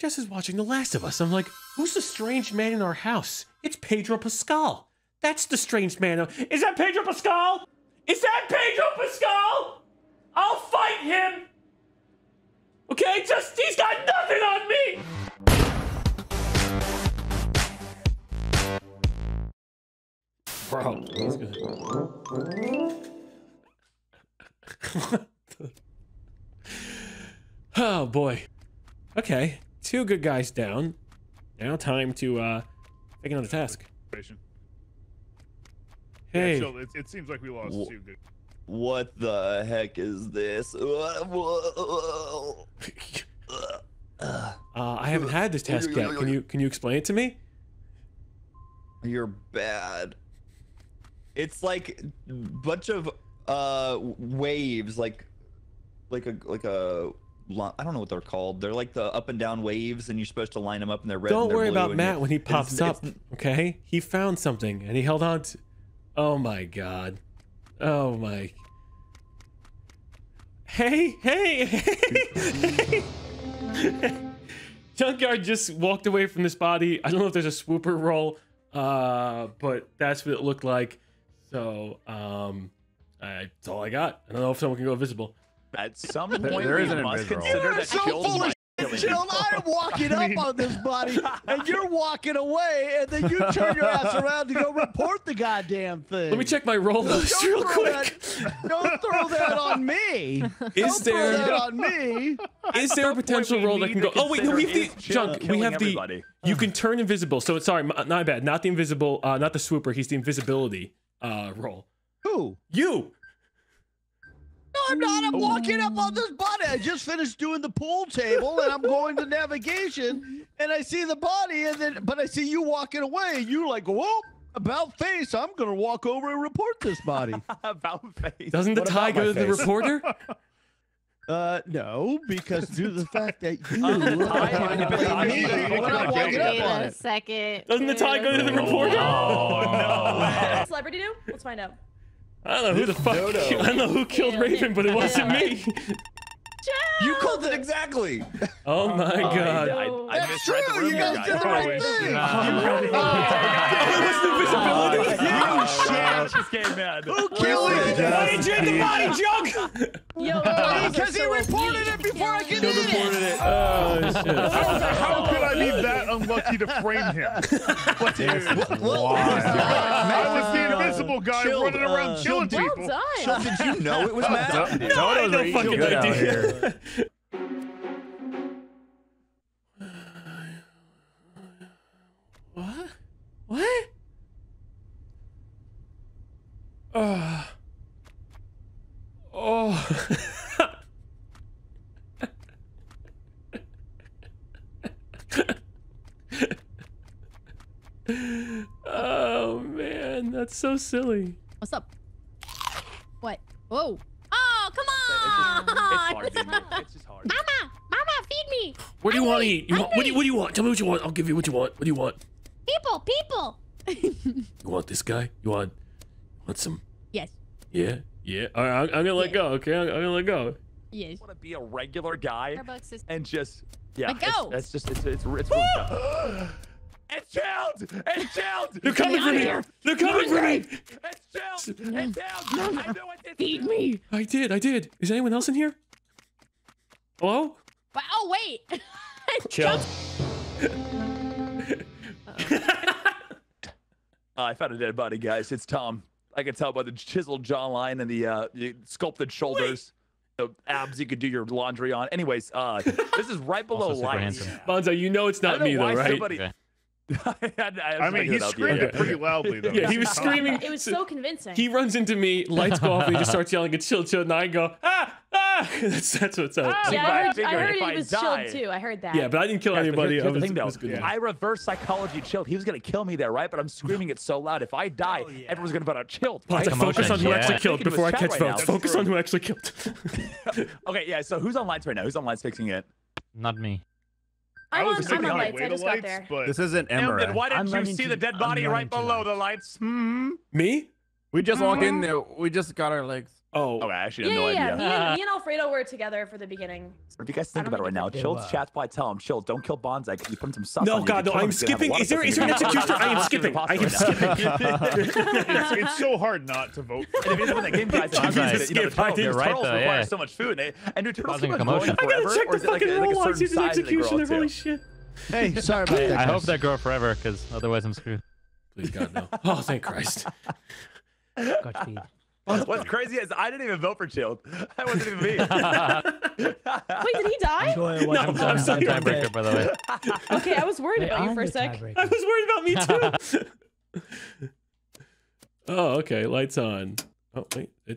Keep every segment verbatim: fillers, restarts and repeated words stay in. Jess is watching The Last of Us. I'm like, who's the strange man in our house? It's Pedro Pascal. That's the strange man. Is that Pedro Pascal? Is that Pedro Pascal? I'll fight him. Okay, just, he's got nothing on me. Bro, that's good. Oh boy. Okay, two good guys down. Now time to uh, take another task. Hey, yeah, so it, it seems like we lost Wh two good. What the heck is this? uh, I haven't had this task yet. Can you can you explain it to me? You're bad. It's like a bunch of uh, waves, like like a like a. I don't know what they're called. They're like the up and down waves, and you're supposed to line them up, and they're red. Don't and they're worry blue about Matt when he pops it's, up. It's, okay, he found something, and he held on to. Oh my God! Oh my. Hey! Hey! Hey! Junkyard just walked away from this body. I don't know if there's a swooper roll, uh, but that's what it looked like. So um, I, that's all I got. I don't know if someone can go visible. At some point, there is an must consider that Chilled. Chilled, I am walking I mean, up on this body, and you're walking away, and then you turn your ass around to go report the goddamn thing. Let me check my roll list real quick. That, don't throw that on me. Is don't there throw that on me? Is there a potential roll that can go? Oh wait, no, we have the junk. We have everybody. the. You can turn invisible. So it's sorry, not bad. Not the invisible. Uh, not the swooper. He's the invisibility uh, roll. Who? You. No, I'm not. I'm walking up on this body. I just finished doing the pool table, and I'm going to navigation, and I see the body, and then but I see you walking away, and you like, whoa, about face. I'm gonna walk over and report this body. About face. Doesn't the tie go to the reporter? Uh, no, because due to the fact that you uh, the tie me, when I'm walking up on it. Second. Doesn't the tie go to the reporter? Oh no. Celebrity do? Let's find out. I don't know who the fuck. No, no. I don't know who killed yeah, Raven, but it wasn't me. You called it exactly. Oh my oh, God! I, I, I That's true. The room you guys did the right thing. Uh, you oh, it was the visibility. You shit! Just came mad. Who killed it? Why did you have the body joke? Yo, because he reported it before I could do it. Reported it. Oh shit! How could I be that unlucky to frame him? What is? Wow. Guy Chilled, running around uh, killing well people. Done. Did you know it was Matt? No, no, I had no fucking idea. What? What? Uh, oh. Oh man, that's so silly. What's up? What? Whoa! Oh, come on! It's just, it's hard, it's just hard. Mama, mama, feed me. What do you want to eat? You want, what do you What do you want? Tell me what you want. I'll give you what you want. What do you want? People, people. You want this guy? You want? Want some? Yes. Yeah, yeah. All right, I'm, I'm gonna let yes. go. Okay, I'm, I'm gonna let go. Yes. I want to be a regular guy is and just yeah. Let go. That's just it's it's it's. Really It's Chilled! It's Chilled! They're coming for me! Here. They're coming for me! It's Chilled! It's Chilled! I know it! Feed me! I did, I did. Is anyone else in here? Hello? But, oh, wait! Chilled. uh, I found a dead body, guys. It's Tom. I can tell by the chiseled jawline and the, uh, the sculpted shoulders. Wait. The abs you could do your laundry on. Anyways, uh, this is right below lights. Bonzo, you know it's not me, though, right? Somebody... Okay. I, I, I mean, he screamed yeah. it pretty loudly, though. Yeah, he was screaming. It was so convincing. He runs into me, lights go off, and he just starts yelling at Chilled, Chilled, and I go, ah, ah! That's, that's what's up. Oh, yeah, I heard, I heard he was Chilled, too. I heard that. Yeah, but I didn't kill yeah, anybody. Here's, here's I, was, thing, though, was good yeah. I reverse psychology Chilled. He was going to kill me there, right? But I'm screaming it so loud. If I die, oh, yeah. everyone's going to put out Chilled. Right? Well, focus emotion. on who yeah. actually killed before I catch votes. Focus on who actually killed. Okay, yeah, so who's on lights right now? Who's on lights fixing it? Not me. I, I was thinking on lights. I just got there. This isn't Emma. Why didn't you see the dead body right below the lights? Hmm? Me? We just walked in there. We just got our legs. Oh, okay, I actually yeah, have no yeah, idea. Yeah. Me, and, me and Alfredo were together for the beginning. What do you guys think about it right now? Chill's chat's probably tell him, Chill, don't kill Bonsai because you put some sauce. No, God, no, I'm skipping. Is there, is there an executioner? I am skipping. I am skipping. it's, it's so hard not to vote for it. That game guys, you know, the turtles, you're right, turtles though, require yeah. so much food. And, they, and do turtles keep on going forever? I gotta check the fucking roll. She's an executioner. Holy shit. Hey, sorry about that. I hope that grow forever because otherwise I'm screwed. Please, God, no. Oh, thank Christ. Godspeed. What's crazy is I didn't even vote for Chilled. That wasn't even me. Wait, did he die? No, I'm, I'm sorry. I'm tiebreaker, by the way. Okay, I was worried Wait, about I'm you for a sec. Tiebreaker. I was worried about me too. Oh, okay. Lights on. Oh, wait. Yeah.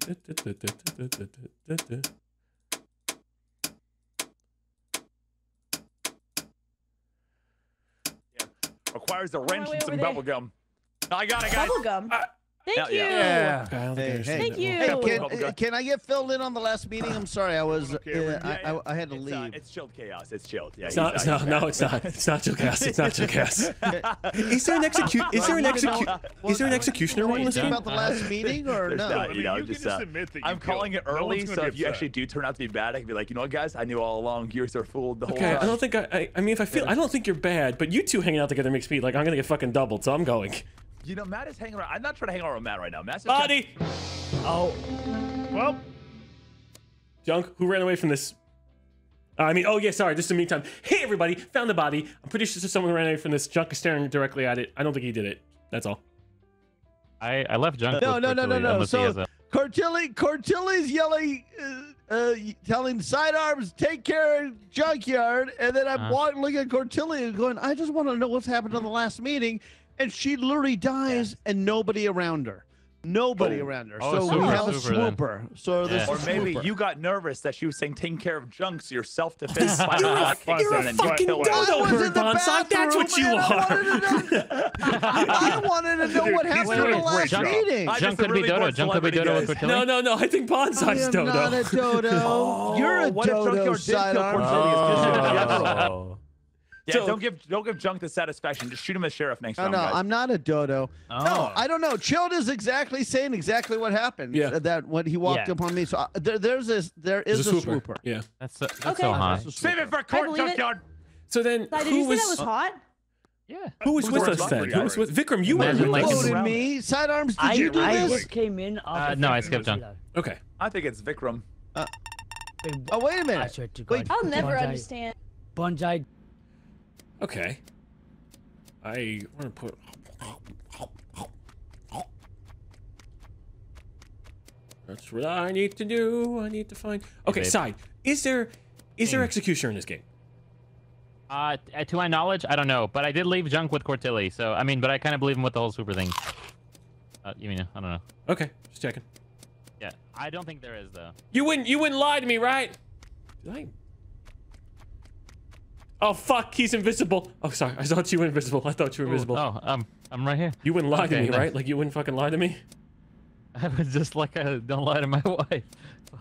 Requires a wrench oh, and some bubble there. gum. I got it, guys. Bubble gum? Uh, Thank Hell you. Yeah. Yeah. Hey, hey. Thank you. Hey, can, uh, can I get filled in on the last meeting? I'm sorry, I was uh, I, I, I had to it's, leave. Uh, it's Chilled Chaos. It's Chilled. Yeah. It's not, it's not, no, it's not. It's not Chilled Chaos. It's not Chilled Chaos. Is there an execute? Is there an execute? Is there an executioner one in this game? About the last meeting or no? Not, you know, you just, uh, just I'm calling it early, no so if you actually do turn out to be bad, I can be like, you know what, guys, I knew all along. You guys are fooled the whole time. Okay, I don't think I. I mean, if I feel, I don't think you're bad, but you two hanging out together makes me like I'm gonna get fucking doubled, so I'm going. You know, Matt is hanging around. I'm not trying to hang around with Matt right now. Matt's just Body! Got... Oh. Well. Junk, who ran away from this? Uh, I mean, oh yeah, sorry, just in the meantime. Hey everybody, found the body. I'm pretty sure someone ran away from this. Junk is staring directly at it. I don't think he did it. That's all. I, I left Junk. No, no, no, no, no, no. So, a... Cortilli, Cortilli's yelling, uh, uh, telling sidearms, take care of Junkyard. And then I'm uh. walking, looking at Cortilli and going, I just want to know what's happened in the last meeting. And she literally dies, and nobody around her. Nobody oh. around her. Oh, so super, we have a swooper. Then. So yeah. Or maybe swooper. You got nervous that she was saying taking care of Junks yourself to fist fight off. You're a fucking Dodo Bird, Bonsai. That's what you are. I wanted to know what happened in the last Junk, meeting. Junk could really be Dodo. Junk could be Dodo with Cortilli. No, no, no. I think Bonsai's Dodo. I'm not a Dodo. oh, You're a what Dodo sidearm. Yeah, so, don't give don't give Junk the satisfaction. Just shoot him as sheriff next time. No, no, guys. I'm not a Dodo. Oh. No, I don't know. Chilled is exactly saying exactly what happened. Yeah, that when he walked yeah. upon me. So I, there, there's this, there is there's a, a swooper. swooper. Yeah, that's, a, that's okay. so high. Save it for court, Junkyard. So then, so, who was, that was hot? Yeah. Who was, who was with us then? Who was with Vikram? You were voted me. Sidearms. Did I, you do I this? I came in. Uh, no, I skipped Junk. Okay. I think it's Vikram. Uh, oh wait a minute. Wait, I'll never understand. Bonsai. Okay. I wanna put That's what I need to do. I need to find Okay, hey, side. Is there is there executioner in this game? Uh to my knowledge, I don't know, but I did leave Junk with Cortilli, so I mean but I kinda believe him with the whole super thing. Uh, you mean I don't know. Okay, just checking. Yeah. I don't think there is though. You wouldn't you wouldn't lie to me, right? Did I Oh fuck, he's invisible. Oh sorry, I thought you were invisible. I thought you were invisible. Oh, um, I'm right here. You wouldn't lie okay, to me, no. right? Like you wouldn't fucking lie to me? I was just like, I don't lie to my wife.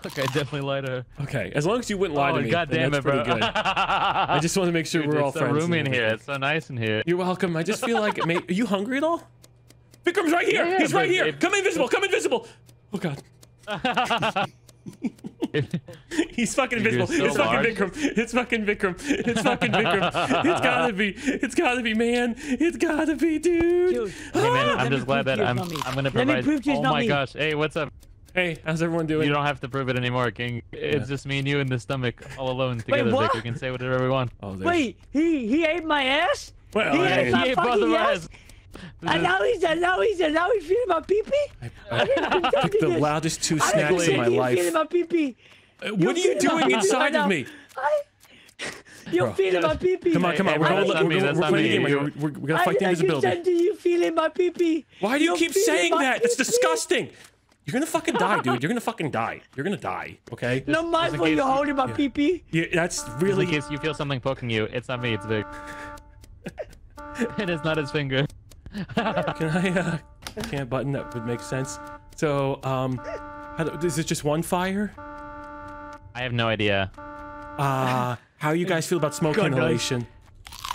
Fuck, I definitely lie to her. Okay, as long as you wouldn't lie oh, to me. God damn it, bro. Good. I just want to make sure Dude, we're all so friends. It's so roomy in here. It's so nice in here. You're welcome. I just feel like, it may... are you hungry at all? Vikram's right here. Yeah, he's right here. It... Come invisible. Come invisible. Oh God. He's fucking invisible. So it's, fucking it's fucking Vikram. It's fucking Vikram. It's fucking Vikram. It's gotta be. It's gotta be, man. It's gotta be, dude. dude hey, man, I'm just glad that I'm. I'm gonna provide. Oh my me. gosh. Hey, what's up? Hey, how's everyone doing? You don't have to prove it anymore, King. It's yeah. just me and you in the stomach, all alone together. Wait, we can say whatever we want. Oh, Wait, he he ate my ass. Well, he ate my fucking ass. And now he's and now he's and now he's feeling my pee pee. I, I, I picked the loudest two snacks in my life. Feeling my pee pee. What you're are you doing inside of me? I, you're Bro. feeling my pee pee. Come on, come on. We're going to we're, we're, we're, we're, we're gonna fight I, the invisibility. I said, do you feeling my pee pee? Why do you, you keep saying that? It's disgusting. You're gonna fucking die, dude. You're gonna fucking die. You're gonna die. Okay. No mind when you're holding my pee pee. Yeah, that's really. In case you feel something poking you, it's not me. It's Vic. It is not his finger. Can I uh, can't button that would make sense. So um, how do, is it just one fire? I have no idea. Uh, how you guys feel about smoke inhalation?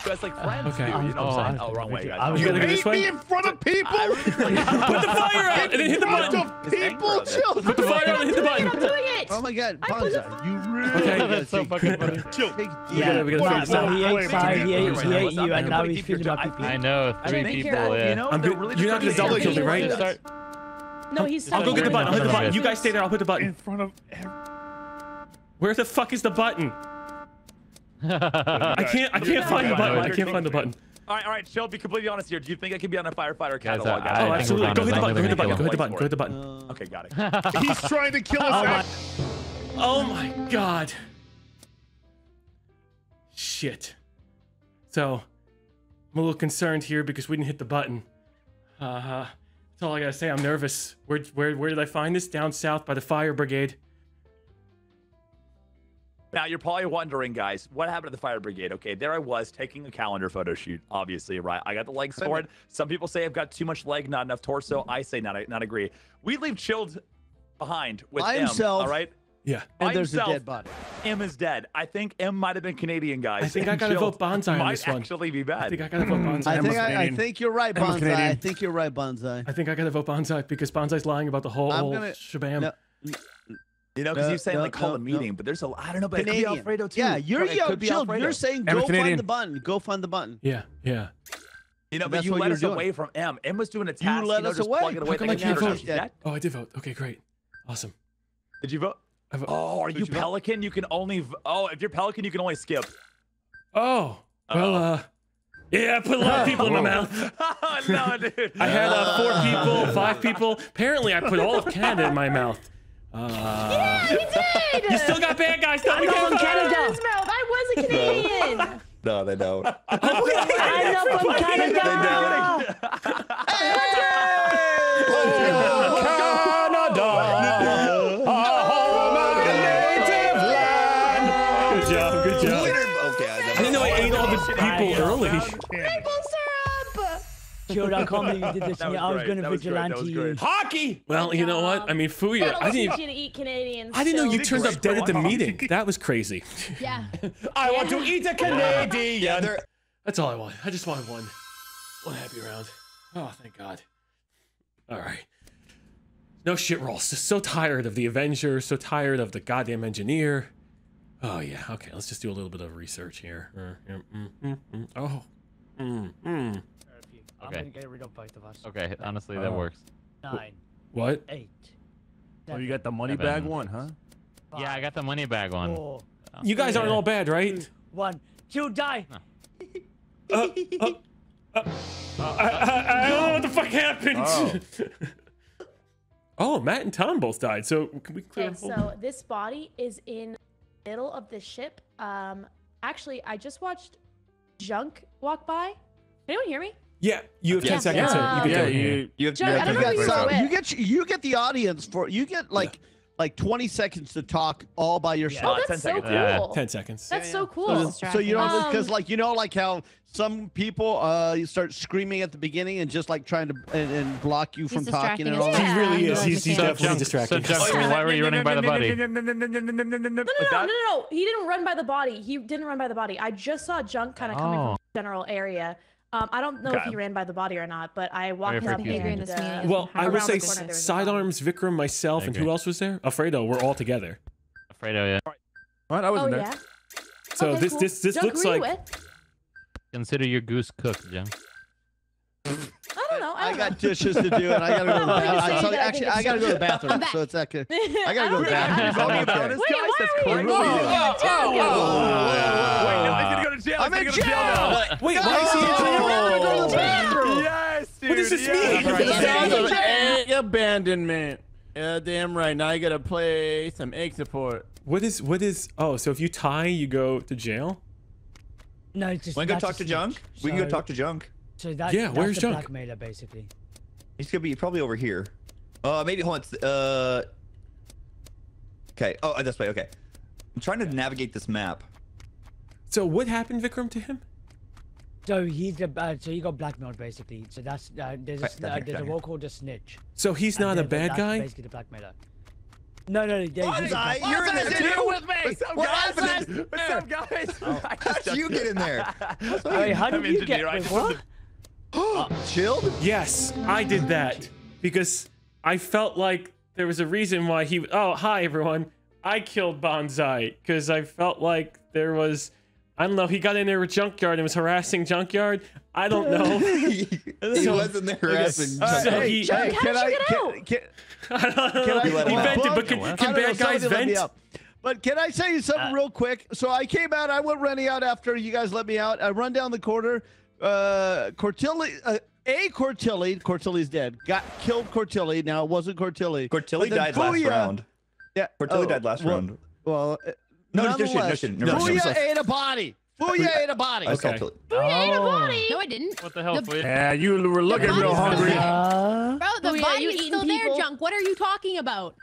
Dress like friends. Okay. Do, you know oh, what I'm saying? Oh, wrong way. I was you gonna go this way. Me in front of people. Really like, put the fire out and then hit the button. People, chill. Put the fire out and hit the button. I'm doing it. Oh my God, Panza, you really. Okay, that's so fucking funny. Chill. Yeah. Wow. So he ate five. He ate. He ate you, and now he's feeling about people. I know three people. Yeah. You're not gonna double kill me, right? No, he's. I'll go get the button. I'll hit the button. You guys stay there. I'll put the button in front of. Where the fuck is the button? I can't. I can't find the button. I can't find the button. All right, all right. Chill, be completely honest here. Do you think I could be on a firefighter catalog? Guys, I, I oh, absolutely. Go hit the button. Go hit the button. Go hit the button. Go hit the button. Uh, okay, got it. He's trying to kill us. Oh my God. Shit. So, I'm a little concerned here because we didn't hit the button. Uh, that's all I gotta say. I'm nervous. Where, where, where did I find this? Down south by the fire brigade. Now, you're probably wondering, guys, what happened to the fire brigade? Okay, there I was taking a calendar photo shoot, obviously, right? I got the legs for it. Some people say I've got too much leg, not enough torso. I say not, not agree. We leave Chilled behind with By M, himself. All right? Yeah. And By there's himself, a dead body. M is dead. I think M might have been Canadian, guys. I think I got to vote Bonsai on this one. Might actually be bad. I think I got to vote Bonsai. I think, I, I think you're right, Bonsai. I think you're right, Bonsai. I think I got to vote Bonsai because Bonsai's lying about the whole gonna, shabam. No, you know, because no, you're saying no, like call no, a meeting, no. but there's a I don't know, but Canadian. It could be Alfredo too. Yeah, you're yo, Chilled. You're saying go find the button. Go find the button. Yeah, yeah. You know, and but you led us doing. away from M. M was doing a task. You led you know, us away. How away come I can't vote? Yeah. Oh, I did vote. Okay, great, awesome. Did you vote? I vote. Oh, are you, you Pelican? Vote? You can only. Oh, if you're Pelican, you can only skip. Oh. Uh-oh. Well, uh. Yeah, I put a lot of people in my mouth. Oh, no, dude. I had uh, four people, five people. Apparently, I put all of Canada in my mouth. Uh, yeah, he did! You still got bad guys. Not I from Canada. Canada's mouth. I was a Canadian. No, no they don't. I'm not from Canada. They don't. Hey! Let's go! Oh, Canada! Canada. Oh, home of the native land. Good job, good job. Okay, I, I didn't know I ate all the people early. Maple syrup! Chilled, I can't believe you did this. I was going to vigilante you. Hockey! Well, you know what? I mean, Fuya, I didn't even, eat Canadians, I didn't know you turned up dead at the meeting. That was crazy. Yeah. I want to eat a Canadian. Yeah, that's all I want. I just want one. One happy round. Oh, thank God. All right. No shit rolls. Just so tired of the Avenger. So tired of the goddamn engineer. Oh, yeah. Okay, let's just do a little bit of research here. Oh. Mm-mm. Okay. I'm gonna get rid of both of us. Okay, honestly, uh, that works. Nine. What? Eight. Seven, oh, you got the money seven, bag one, huh? Five, yeah, I got the money bag one. Four, you guys three, aren't all bad, right? Two, one. Two, die. No. uh, uh, uh, uh, I, I, I don't know what the fuck happened. Oh. Oh, Matt and Tom both died, so can we clear okay, so this body is in the middle of the ship. Um, actually, I just watched Junk walk by. Can anyone hear me? Yeah, you have yeah. ten seconds. Yeah. So you, yeah, you, you, you have Junk, you have ten seconds. So you get you get the audience for you get like yeah. like twenty seconds to talk all by yourself. Yeah. Oh, that's ten so seconds. cool. Yeah. Ten seconds. That's yeah, yeah. so cool. So, so you know, because um, like you know, like how some people uh you start screaming at the beginning and just like trying to and, and block you from talking and all. Yeah. He really is. He's, he's definitely Junk. distracting. So Junk, why were you running by the body? No, no, no, no, no, no. He didn't run by the body. He didn't run by the body. I just saw Junk kind of coming from the general area. Um, I don't know okay. if he ran by the body or not, but I walked up here in this meeting. Well, I would say Sidearms, Vikram, myself, and who else was there? Alfredo, we're all together. Alfredo, yeah. All right, all right I wasn't oh, there. Yeah? So okay, this, cool. this this this looks like. With. Consider your goose cooked, Jim. I don't know. I, don't I got know. dishes to do, and I gotta go to the bathroom. So actually, I gotta go to the bathroom. So it's that good. I gotta go to the bathroom. Wait, why are you? I'm in jail now. Wait, why is he in jail? Yes, dude. What does this mean? Sounds of abandonment. Yeah, damn right. Now you gotta play some egg support. What is? What is? Oh, so if you tie, you go to jail. No, it's just. Wanna go talk to Junk? We can go talk to Junk. So that, yeah, that's where's the Junk? Blackmailer, basically. He's gonna be probably over here. Uh, maybe hold on. Uh. Okay. Oh, this way. Okay. I'm trying to yeah. navigate this map. So what happened, Vikram, to him? So he's a, uh, so he got blackmailed basically. So that's uh, there's a, uh, there's a role called a snitch. So he's not a bad guy. Basically, the blackmailer. No, no, no, Dave. What is I? You're in there too with me. What's up, guys? What's up, guys? How did you get in there? Wait, how did you get in there? What? Chilled? Yes, I did that because I felt like there was a reason why he. Oh, hi everyone. I killed Bonsai because I felt like there was. I don't know. He got in there with Junkyard and was harassing Junkyard. I don't know. he so, wasn't there harassing Junkyard. So hey, he, hey, how did you get out? Can, can, I don't know. Can I, he vented, but can, can bad guys vent? But can I tell you something uh, real quick? So I came out. I went running out after you guys let me out. I run down the corridor. Uh, Cortilli, uh, a Cortilli. Cortilli's dead. Got killed. Cortilli. Now it wasn't Cortilli. Cortilli died Booyah, last round. Yeah. Cortilli oh, died last well, round. Well. Uh, No, no, no, no. Booyah ate a body. Booyah ate a body. Okay. Booyah oh. ate a body. No, I didn't. What the hell? The, yeah, you were looking real hungry. Uh, Bro, the Booyah, body is still people? there, Junk. What are you talking about?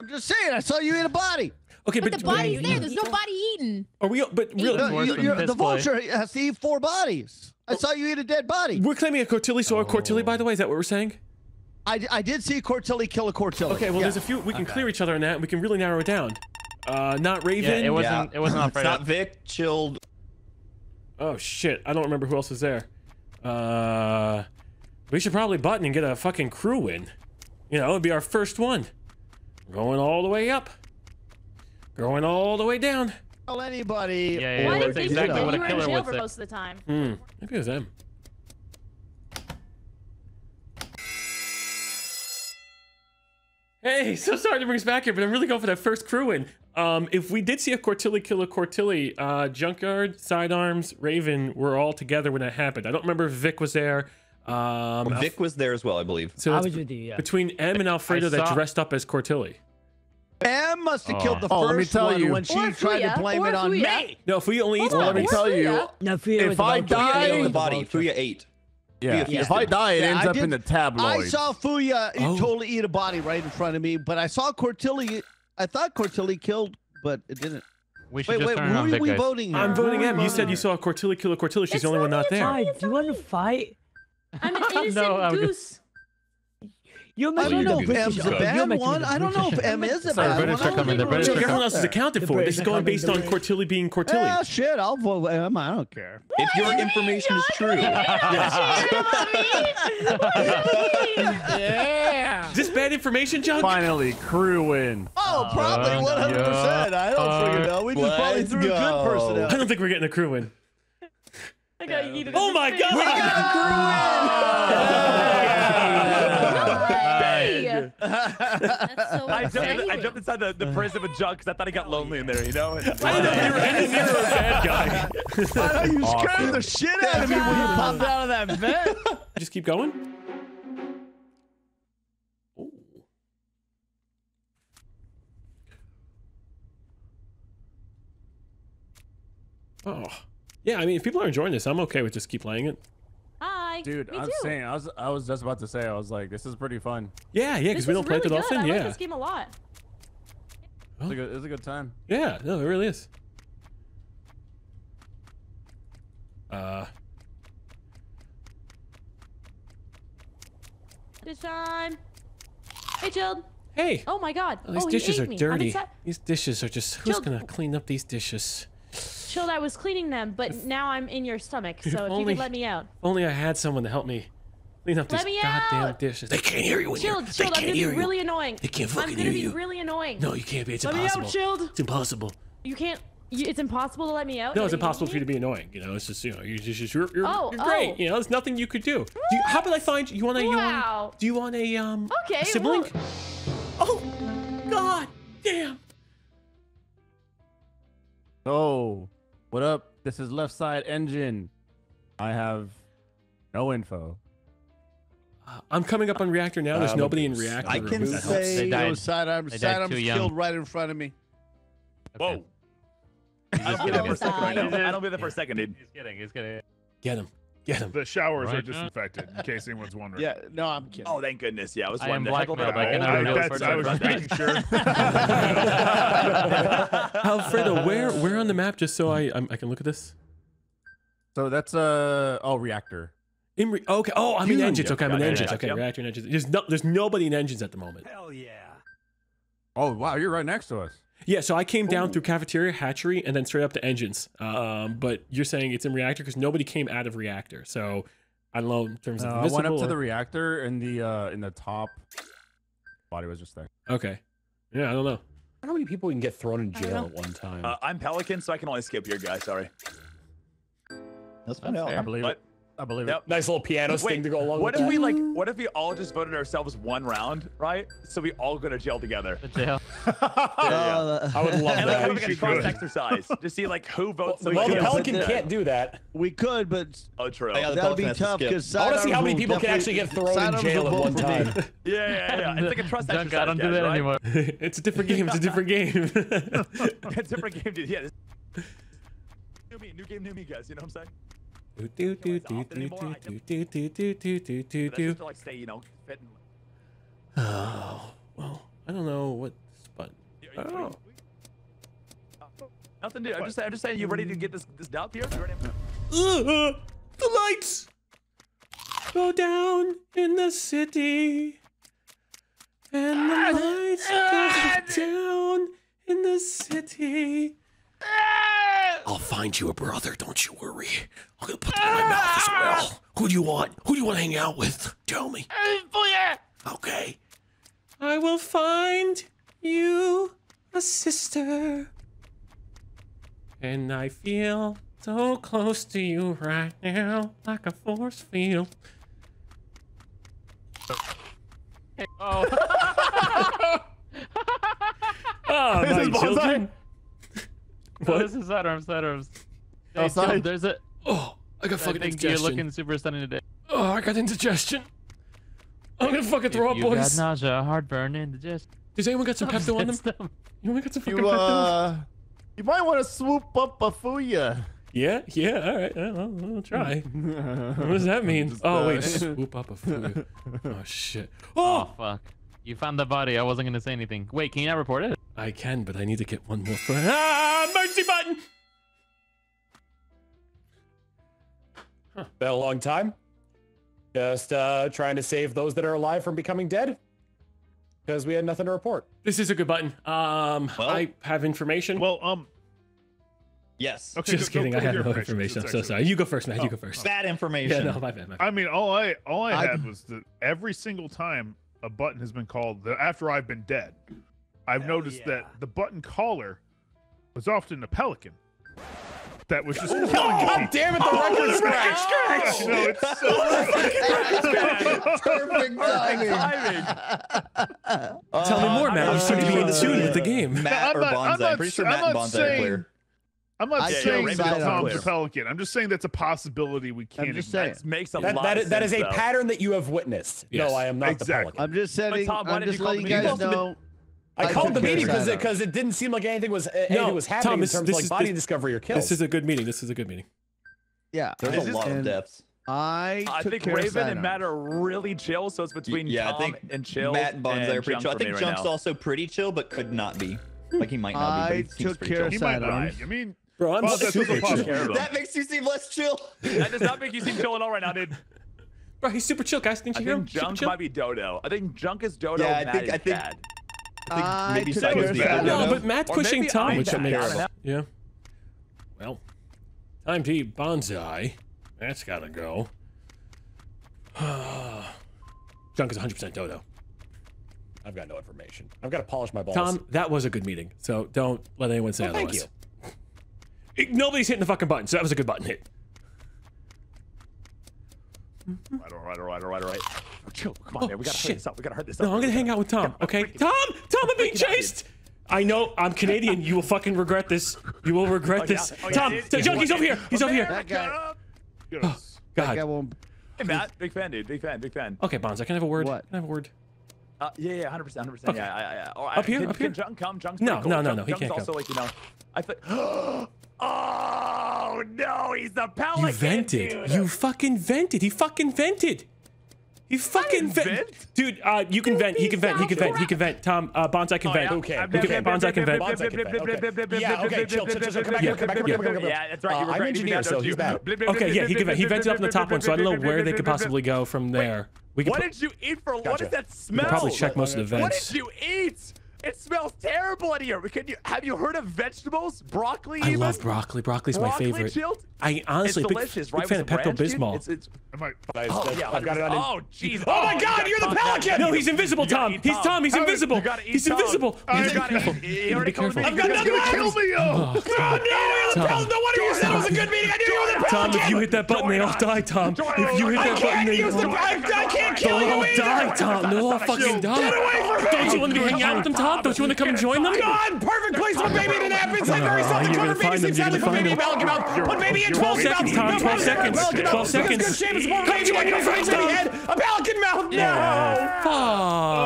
I'm just saying, I saw you eat a body. Okay, but, but the body's but, there. There's no body eaten. Are we? But really, no, you, you're, the vulture play. has to eat four bodies. I saw you eat a dead body. We're claiming a Cortilli. So oh. a Cortilli, by the way, is that what we're saying? I, I did see Cortilli kill a Cortilli. Okay, well, yeah. there's a few. We can okay. clear each other on that, and we can really narrow it down. Uh, not Raven. Yeah, it wasn't. Yeah. It wasn't. It's not Vic. Chilled. Oh shit! I don't remember who else was there. Uh, we should probably button and get a fucking crew in. You know, it'd be our first one. Going all the way up. Going all the way down. Tell anybody. Yeah, yeah. Why that's exactly what a killer would say. Most of the time. Hmm. Maybe it was them. Hey, so sorry to bring us back here, but I'm really going for that first crew in. Um, if we did see a Cortilli kill a Cortilli, uh, Junkyard, Sidearms, Raven were all together when that happened. I don't remember if Vic was there. Um, well, Vic was there as well, I believe. So I was with you, yeah. Between M and Alfredo saw... that dressed up as Cortilli. M must have oh. killed the oh, first one you. when she or tried Fuya. to blame or it on Fuya. me. No, Fuya only eats well, Let me tell Fuya. you, no, Fuya if I die, the body, Fuya ate. Yeah. yeah. If I die, it yeah, ends I up did, in the tabloid. I saw Fuya oh. totally eat a body right in front of me, but I saw Cortilli. I thought Cortilli killed, but it didn't. We wait, wait, who are we guys. voting? I'm voting M. You said you saw Cortilli kill a Cortilli. She's it's the only one not there. Fight. Do you want to fight? I'm an innocent no, goose. You're I don't know if M's a bad one. I don't know if M is a bad one. Everyone else is accounted for. This is going based on Cortilli being Cortilli. Oh shit, I'll vote M. I don't care. If your information is true. Yeah. Is this bad information, John? Finally, crew win. Oh, probably one hundred percent. I don't freaking know. We just probably threw a good person out. I don't think we're getting a crew win. I got yeeted. Oh my god! We got a crew win! That's so I, jumped, I jumped inside the, the prison with Junk because I thought he got lonely in there, you know? I didn't know you were any nearer a bad guy. I thought you awesome. scared the shit out of me when you popped out of that vent. Just keep going. Ooh. Oh. Yeah, I mean, if people are enjoying this, I'm okay with just keep playing it. Hi. Dude, I'm saying, I was, I was just about to say, I was like, this is pretty fun. Yeah, yeah, because we don't really play it often. I yeah. like this game a lot. Well, it's, a good, it's a good time. Yeah, no, it really is. Uh. Good time. Hey, Chilled. Hey. Oh my God. Oh, these oh, dishes are me. dirty. These dishes are just. Chilled. Who's gonna clean up these dishes? Chilled, I was cleaning them, but if, now I'm in your stomach, so if, if only, you could let me out. Only I had someone to help me clean up let these goddamn out. dishes. They can't hear you when Chilled, you're- Chilled, they can't I'm gonna be really you. annoying. They can't fucking hear you. I'm gonna be really annoying. No, you can't be, it's let impossible. Let me out, Chilled! It's impossible. You can't- you, it's impossible to let me out? No, it's impossible for you to be annoying, you know, it's just, you know, you're just- you're, you're, oh, you're great, oh. you know, there's nothing you could do. do you, how about I find- you wanna- wow. you wanna- do you want a, um, okay, a sibling? Well. Oh, god damn! Oh. What up? This is Left Side Engine. I have no info. Uh, I'm coming up on Reactor now. There's um, nobody in Reactor. I can say no sidearms. Sidearms killed right in front of me. Okay. Whoa. I don't be there for a second right now. I don't be there for a second, dude. He's kidding. He's kidding. Get him. Get him. The showers right. are disinfected, in case anyone's wondering. Yeah, no, I'm kidding. Oh, thank goodness. Yeah, I was wondering. I, I, I was making sure. Alfredo, where, where on the map, just so I I'm, I can look at this? So that's, uh, oh, Reactor. In re okay, oh, I'm in Engines. Okay, I'm in Engines. Okay, Reactor and Engines. There's, no, there's nobody in Engines at the moment. Hell yeah. Oh, wow, you're right next to us. Yeah, so I came down Ooh. through cafeteria, hatchery, and then straight up to engines. Um, but you're saying it's in reactor because nobody came out of reactor. So I don't know in terms of. Uh, I went up or... to the reactor, and the uh, in the top body was just there. Okay. Yeah, I don't know. I don't know how many people we can get thrown in jail at one time. Uh, I'm Pelican, so I can only skip your guy. Sorry. That's not fair. I believe but... it. I believe yep. it. Nice little piano Wait, sting to go along what with if that. We like? What if we all just voted ourselves one round, right? So we all go to jail together. To jail. yeah, yeah. I would love and, that. And like, have a cross exercise to see like who votes. Well, well the Pelican yeah. can't do that. We could, but oh, true. Yeah, that would be tough because I want to see how many people can actually get thrown in jail at one time. yeah, yeah, yeah. It's like a trust exercise. I don't do that anymore. It's a different game. It's a different game. It's a different game, dude. Yeah. New me, new game, new me, guys. You know what I'm saying? Do do do do do do do do do do do do. Oh well, I don't know what this button. I don't know. Nothing, dude. I'm just, I'm just saying. You ready to get this this down here? You ready? Uh, the lights go down in the city, and the lights go down in the city. I'll find you a brother, don't you worry. I'm gonna put them in my mouth as well. Who do you want? Who do you want to hang out with? Tell me. Okay. I will find you a sister. And I feel so close to you right now, like a force field. Oh. Oh, this is children. What? Oh, this is sidearms, sidearms. Hey, Outside. There's a. Oh, I got fucking indigestion. You're looking super stunning today. Oh, I got indigestion. I'm gonna fucking throw you up, boys. You got nausea, heartburn, indigestion. Does anyone got some Pepto on them? You got some fucking you, uh, Pepto? You might want to swoop up a Fuya. Yeah, yeah, all right. I'll, I'll try. What does that mean? Oh wait, swoop up a Fuya. Oh shit. Oh! Oh fuck. You found the body. I wasn't gonna say anything. Wait, can you not report it? I can, but I need to get one more. Ah, emergency button. Huh. Been a long time. Just uh, trying to save those that are alive from becoming dead, because we had nothing to report. This is a good button. Um, well, I have information. Well, um, yes. Okay, just go, kidding. Go, go I have no information. I'm so sorry. You go first, Matt. Oh, you go first. Bad information. Yeah, no, my bad, my bad. I mean, all I all I, I had was that every single time a button has been called after I've been dead. I've Hell noticed yeah. that the button caller was often a pelican that was just oh, killing oh, God damn it, the oh, record scratch! Oh, no, it's so perfect timing. Uh, Tell me more, Matt. You seem to be in tune with the game. Matt or Bonsai. I'm pretty sure Matt and Bonsai are clear. I'm not yeah, saying yeah, that Tom's a pelican. I'm just saying that's a possibility we can't. I'm just saying that makes a that, lot that is, sense, that is a though. pattern that you have witnessed. Yes. No, I am not exactly. the pelican. I'm just saying. Tom, I'm just letting you guys know. I, I called the meeting because it, it didn't seem like anything was, anything no, was happening Tom, this, in terms of like is, body this, discovery or kills. This is a good meeting. This is a good meeting. Yeah. There's a lot of depths. I, I think Raven and Matt are really chill, so it's between yeah, Tom I think and Chill. Matt and Bonds are pretty chill. I think right Jump's now. also pretty chill, but could not be. Like he might not be, but he seems pretty chill. He might not. I mean, bro, I'm well, super chill. That makes you seem less chill. That does not make you seem chill at all right now, dude. Bro, he's super chill, guys. Didn't you hear him? Junk might be Dodo. I think Junk is Dodo. Yeah, I think I think. I think maybe I was bad. No, but Matt's or pushing Tom, which makes yeah. Well, time to eat Bonsai. That's gotta go. Junk is one hundred percent Dodo. I've got no information. I've got to polish my balls. Tom, that was a good meeting, so don't let anyone say well, otherwise. Thank you. Nobody's hitting the fucking button, so that was a good button hit. Right, all right, all right, all right, all right. Chill, come on, oh, man. We gotta shit. hurt this up. We gotta hurt this up. No, I'm gonna hang out with Tom. Okay, Tom. Tom, I'm being chased. I know. I'm Canadian. You will fucking regret this. You will regret oh, yeah. this. Oh, yeah. Tom, the junk. He's over here. He's over here. That guy. Oh, God. Hey, Matt. Big fan, dude. Big fan. Big fan. Okay, Bonds. I can have a word. What? Can I have a word? Uh, yeah, yeah, hundred percent, hundred percent. Yeah, I, I, I, up here. Can, up here. Can Junk come? Junk's no, cool. no, no, no. He Junk's can't also come. Like, you know, I feel. Oh no, he's the pelican. You vented. Dude. You fucking vented. He fucking vented. You fucking vent. vent, dude. Uh, you can vent. He can vent. He can vent. He can vent. Tom, uh, Bonsai can vent. Okay. We can vent. Bonsai can vent. Yeah. Okay. Chill. Chill. Chill. Come back here. Come back here. Yeah. That's right. I'm engineer, so he's bad. Okay. Yeah. He can vent. He vented up in the top one, so I don't know where they could possibly go from there. We can. What did you eat for? What is that smell? Probably check most of the vents. What did you eat? It smells terrible in here. Can you, have you heard of vegetables? Broccoli. I even? love broccoli. Broccoli's broccoli my favorite. Chilled? I honestly, big, big right? fan of Pepto Bismol. It's, it's, I, oh, yeah, I've got it on. Oh, jeez. Oh, oh my God, you're the Pelican. No, he's invisible, Tom. Tom. He's Tom. He's invisible. He's invisible. I've got nothing. to kill me. Oh no, no one of you said it was a good meeting. I knew you were the Pelican. Tom, if you hit that button, they all die, Tom. If you hit that button, they all die, Tom. They'll all fucking die. Don't you want to be hanging out with them, Tom? Don't you want to come and join them? God, perfect place for baby to nap inside. Very soft. The cover baby seems to put baby in Pelican mouth. Put baby in twelve seconds. twelve seconds. twelve seconds. Come join your friends, baby head. A Pelican mouth. No.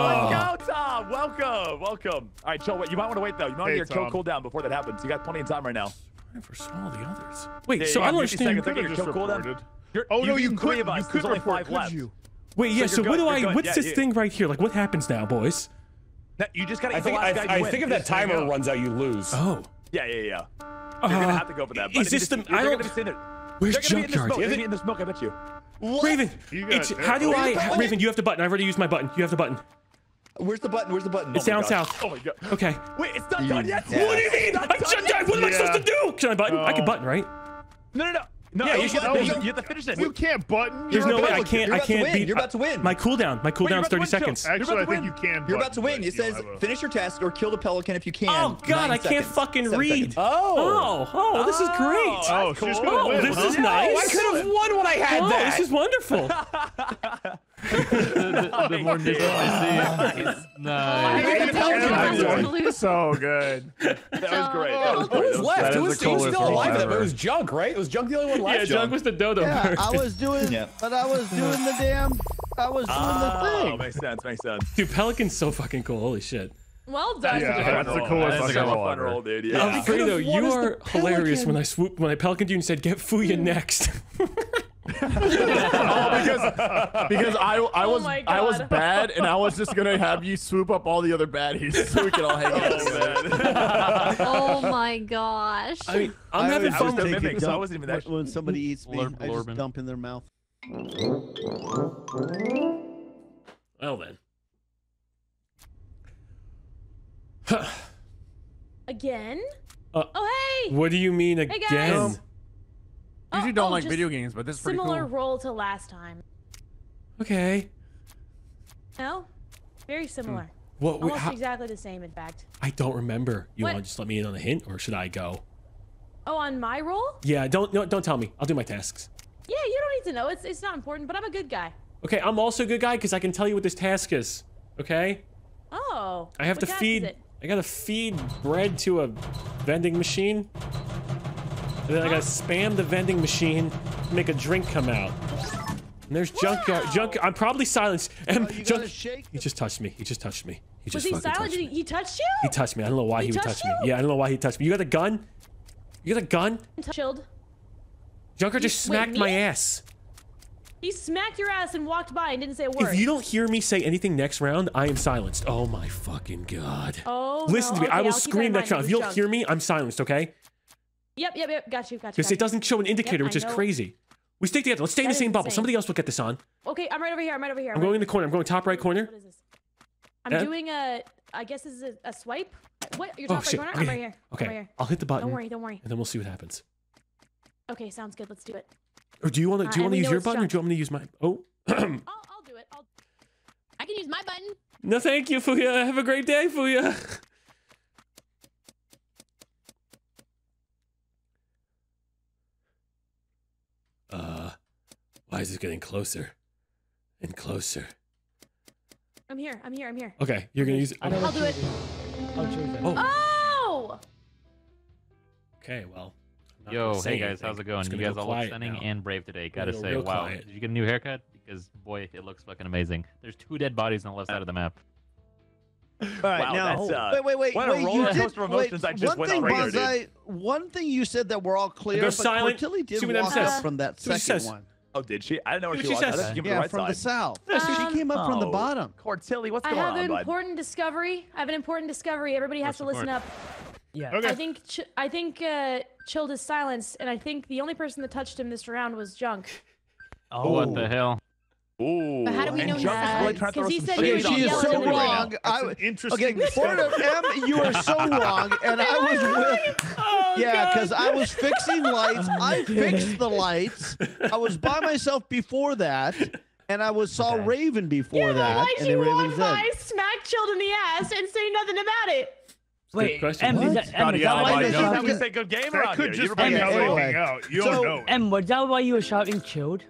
Let's go, Tom. Welcome. Welcome. All right, chill. You might want to wait though. You might want to get your kill cooldown before that happens. You got plenty of time right now. For small the others. Wait. So I don't understand. Oh no, you could. You could report. Could you? Wait. Yeah. So what do I? What's this thing right here? Like, what happens now, boys? No, you just gotta. I think, I, I think if that timer out. runs out, you lose. Oh. Yeah, yeah, yeah. Uh, you're gonna have to go for that. But is this the? I don't. Where's Junkyard? They're gonna be in this smoke. I bet you. What? Raven, it's, it. how do Where's I? Raven, you have the button. I've already used my button. You have the button. Where's the button? Where's the button? It's oh down south. Oh my God. Okay. Wait, it's not done yet. Yeah. What do you mean? I shut down. What am I supposed to do? Can I button? I can button, right? No, no, no. No, yeah, you, should, no, you, you have to finish this. You can't button. There's no way I can't. I can't beat. You're about to win. My cooldown. My cooldown's thirty seconds. Actually, I think you can. Button, you're about to win. It says a... finish your task or kill the Pelican if you can. Oh God, I can't seconds. fucking Seven read. Seconds. Oh, oh, oh, this is great. Oh, cool. oh win, this huh? is nice. Oh, I could have won when I had oh, that. This is wonderful. the, the more nice. nice. nice. So good. That was great. Who was left? Who was still alive? That was Junk, right? It was Junk the only one left. Yeah, Junk was the Dodo Bird. Yeah, I was doing, yeah. but I was doing the damn, I was doing oh, the thing. Makes sense, makes sense. Dude, Pelican's so fucking cool. Holy shit. Well done. Yeah, yeah, that's the coolest fucking fun roll, dude. Yeah. Alfredo, you are hilarious. When I swooped, when I Pelicaned you and said, "Get Fuya next." oh, because because I I was oh I was bad and I was just gonna have you swoop up all the other baddies so we can all hang out. Oh my gosh! I mean, I'm I having fun with mimics. So I wasn't even that. When somebody eats me, Lurb, I just Lurb. dump in their mouth. Well then. Huh. Again? Uh, oh hey! What do you mean again? Hey guys. Um, I usually don't oh, like video games, but this is pretty cool. Similar role to last time. Okay. No? Very similar. What, Almost how, exactly the same, in fact. I don't remember. You want to just let me in on a hint, or should I go? Oh, on my role? Yeah, don't no, don't tell me. I'll do my tasks. Yeah, you don't need to know. It's, it's not important, but I'm a good guy. Okay, I'm also a good guy because I can tell you what this task is. Okay? Oh. I have to feed... I gotta feed bread to a vending machine. And then I gotta spam the vending machine to make a drink come out. And there's Junkyard. Junk, I'm probably silenced. And oh, junk, he just touched me. He just touched me. He just Was he silent? Did he, he touched you? He touched me. I don't know why he, he would touch you? me. Yeah, I don't know why he touched me. You got a gun? You got a gun? Chilled. Junkyard just smacked wait, my ass. He smacked your ass and walked by and didn't say a word. If you don't hear me say anything next round, I am silenced. Oh my fucking God. Oh, Listen no, to me. Okay, I will I'll scream next round. If you don't hear me, I'm silenced, okay? Yep, yep, yep. Got you, got you. Because it doesn't show an indicator, yep, which is crazy. We stick together. Let's stay that in the same insane. bubble. Somebody else will get this on. Okay, I'm right over here. I'm right over here. I'm, I'm right. going in the corner. I'm going top right corner. What is this? I'm and? doing a, I guess this is a, a swipe. What? Your top oh, right shit. corner? Okay. I'm right here. Okay. I'm right here. I'll hit the button. Don't worry, don't worry. And then we'll see what happens. Okay, sounds good. Let's do it. Or do you want to, do you uh, want to use your button junk. or do you want me to use mine? Oh. I'll, I'll do it. I'll... I can use my button. No, thank you, Fuya. Have a great day, Fuya. Uh, why is this getting closer and closer? I'm here. I'm here. I'm here. Okay, you're gonna use it. I'll do it. I'll choose it. Oh. Okay, well. Yo, hey guys, how's it going? You guys all look stunning and brave today. Gotta say, wow. Did you get a new haircut? Because boy, it looks fucking amazing. There's two dead bodies on the left side of the map. All right, wow, now, uh, wait, wait, wait. What a wait, roller coaster of emotions wait, I just went on right here, One thing you said that we're all clear, but silent. Cortilli did walk up says. from that second says. one. Oh, did she? I didn't know where she, she walked up. Yeah, right from side. the south. Um, she came up oh. from the bottom. Cortilli, what's going on, I have on, an important bud? discovery. I have an important discovery. Everybody has First to listen important. up. Yeah. Okay. I think, Ch I think uh, Chilled is silenced, and I think the only person that touched him this round was Junk. Oh, what the hell? Ooh. But how do we and know that? Because he said okay, she is so wrong. Right now. I, I, interesting. Okay, Florida F M, you are so wrong. And I was with, oh, yeah, because I was fixing lights. Oh, I fixed the lights. I was by myself before that. And I was saw okay. Raven before yeah, that. Why she walked by, smacked Chilled in the ass, and say nothing about it? Wait, M, is that, M, is that why you were shouting? Good game that could just be helping out. You don't know. M, was that why you were shouting Chilled?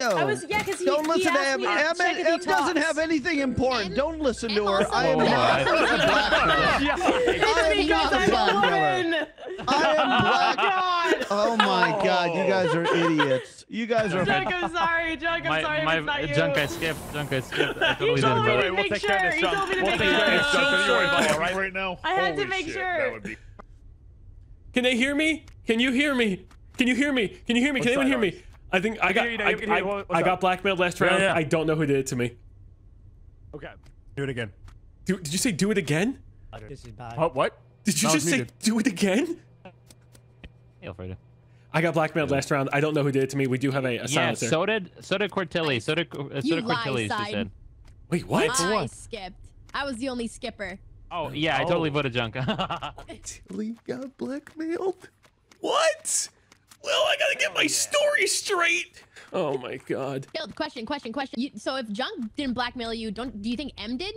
No. I was, yeah, because he, don't he listen to Em. Em, Em, Em doesn't have anything important. M, don't listen M to her. I am not a black villain. I am black. God. Oh my God, you guys are idiots. You guys are. Junk, I'm sorry. Junk, I'm sorry. My, my, it's not you. Junk, I skipped. Junk, I skipped. I totally didn't. He told me to make sure. He told me to make sure. I had to make sure. Can they hear me? Can you hear me? Can you hear me? Can you hear me? Can anyone hear me? I think I got you know, I, I, I, I got blackmailed last round. Yeah, yeah. I don't know who did it to me. Okay, do it again. Do, did you say do it again? This is bad. Oh, what? Did you no, just say needed. do it again? Hey, I got blackmailed yeah. last round. I don't know who did it to me. We do have a, a yeah, silencer. So did so did Cortilli. So did uh, so you did Cortilli. She said. Wait, what? I what? skipped. I was the only skipper. Oh yeah, oh. I totally voted Junk. Cortilli got blackmailed. What? Well, I gotta get my story straight. Oh my God. Chilled, question, question, question. You, so if Junk didn't blackmail you, don't do you think M did?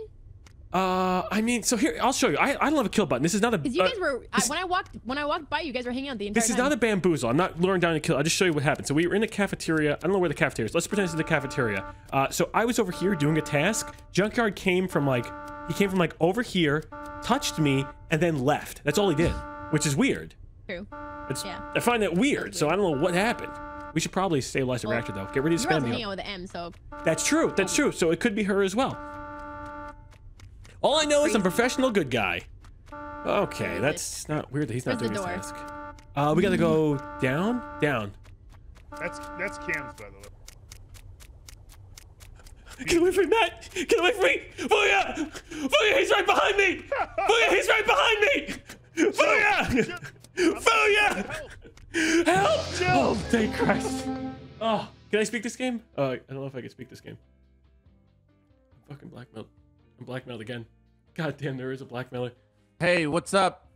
Uh, I mean, so here I'll show you. I I don't have a kill button. This is not a. Because you guys uh, were I, when I walked when I walked by, you guys were hanging out the entire time. This is not a bamboozle. I'm not luring down a kill. I'll just show you what happened. So we were in the cafeteria. I don't know where the cafeteria is. Let's pretend it's in the cafeteria. Uh, so I was over here doing a task. Junkyard came from like he came from like over here, touched me, and then left. That's all he did, which is weird. True. It's, yeah. I find that weird, weird, so I don't know what happened. We should probably stabilize the well, reactor, though. Get ready to spam the hanging out with the M, so... That's true, that's true, so it could be her as well. All I know is I'm a professional good guy. Okay, that's not weird that he's not Where's doing his task. Uh, we gotta go down? Down. That's that's Cam's, by the way. Get away from that! Get away from me! Booyah! Booyah, he's right behind me! Booyah, he's right behind me! Booyah! Booyah! Help! Help! Oh, thank Christ. Oh, can I speak this game? Uh, I don't know if I can speak this game. I'm fucking blackmailed. I'm blackmailed again. God damn, there is a blackmailer. Hey, what's up?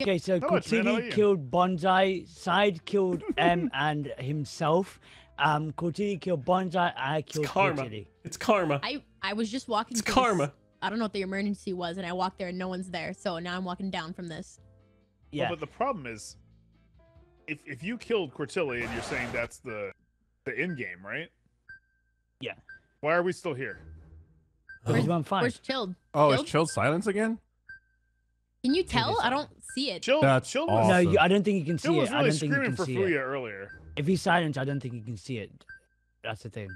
Okay, so Cortilli killed Bonsai, Side killed M and himself. Um, Cortilli killed Bonsai, I killed Cortilli. It's karma. I, I was just walking It's karma. This, I don't know what the emergency was, and I walked there and no one's there, so now I'm walking down from this. Yeah. Well, but the problem is, if if you killed Cortilli and you're saying that's the the end game, right? Yeah. Why are we still here? Where's, where's Chilled? Oh, Chilled? Is Chilled silence again? Can you tell? I don't see it. Chilled, that's Chilled was, awesome. No, you, I don't think you can see Chilled it. Was really I don't screaming think you can for see Fuya it. Earlier. If he's silent, I don't think you can see it. That's the thing.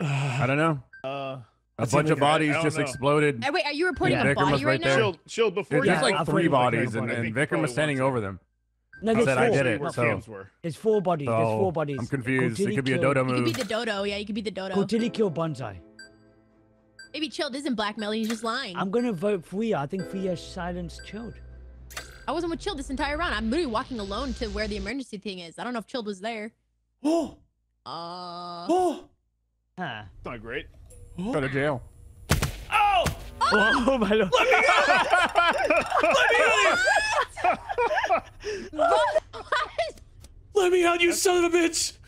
I don't know. Uh. A bunch of bodies just know. exploded. Hey, wait, are you reporting yeah. a Vickram body right there? Chilled, Chilled before There's yeah, like I'll three bodies, and, and Vickram was standing over them. No, there's I said four, I did it. So. There's four bodies. There's four bodies. I'm confused. Cortilli it could be a Dodo move. You could be the Dodo. Yeah, you could be the Dodo. Cortilli killed Bonsai. Maybe Chilled isn't blackmailing. He's just lying. I'm gonna vote Fuya. I think Fuya silenced Chilled. I wasn't with Chilled this entire round. I'm literally walking alone to where the emergency thing is. I don't know if Chilled was there. Oh. Uh. Oh. Huh. That's not great. Go to jail. Oh! Oh, oh my Lord. Let me out! Let me out! Let me out, you son of a bitch!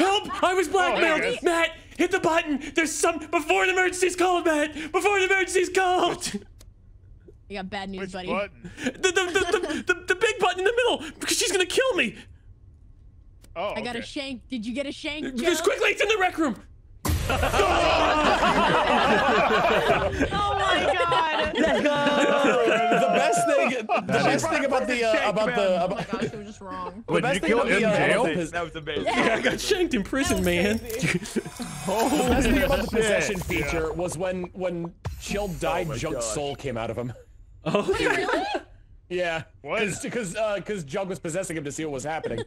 Help! I was blackmailed! Oh, Matt, hit the button! There's some before an emergency's called, Matt! Before an emergency's called! You got bad news, Which buddy. Button? The, the, the, the, the, the big button in the middle! Because she's gonna kill me! Oh, okay. I got a shank. Did you get a shank, Joe? Just quickly, it's in the rec room! Oh my God! Let's go. The best thing, the best thing about the uh, about the. About oh my gosh, it was just wrong. Wait, did you kill him in jail? That was, that was amazing. Yeah, yeah, I got shanked in prison, man. Oh, the best thing about the possession shit. feature yeah. was when when Chilled died, oh Junk's gosh. soul came out of him. Oh, wait, really? Yeah. What? Because because uh, Junk was possessing him to see what was happening.